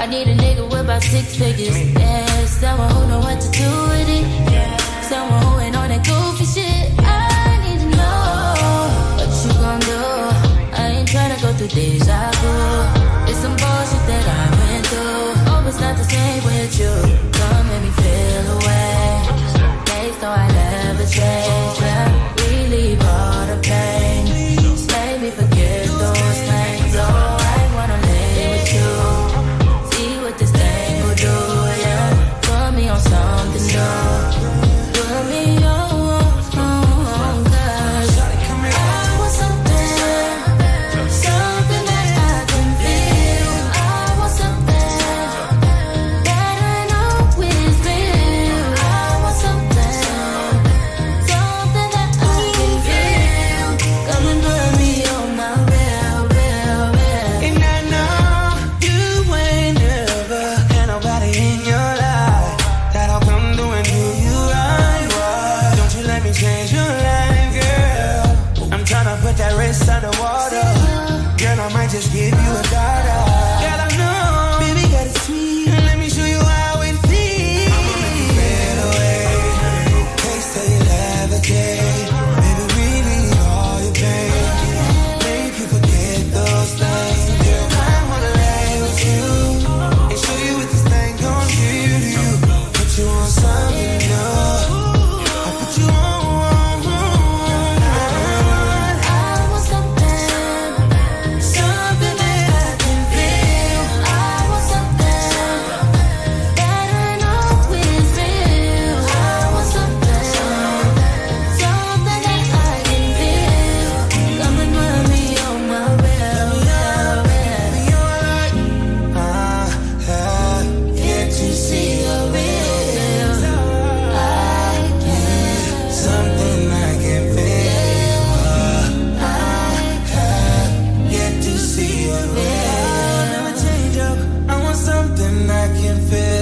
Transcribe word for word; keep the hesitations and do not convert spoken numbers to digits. I need a nigga with about six figures. Yeah, someone who know what to do with it. Yeah, someone who ain't on that goofy shit. I need to know what you gon' do. I ain't tryna go through deja vu. It's some bullshit that I went through. Hope it's not the same with you. Don't make me feel away. Days though I never change. Yeah, we leave all the pain. Make me forget those things. Oh, something new, put me on, on, cause I want something, something that I can feel. I want something that I know is real. I want something, something that I can feel. Come and put me on my real, real, real. And I know you ain't never had nobody in your life that'll come doing who you are. Don't you let me change your life, girl. I'm tryna put that race underwater. Girl, I might just give you a dollar. Girl, I know, baby, got it sweet. Let me show you how it feels. I'ma make you fade away. Taste till you levitate. Baby, we need all your pain. Make you forget those things. Girl, I wanna lay with you and show you what this thing gon' do to you. You want something new. I put you on. I can feel.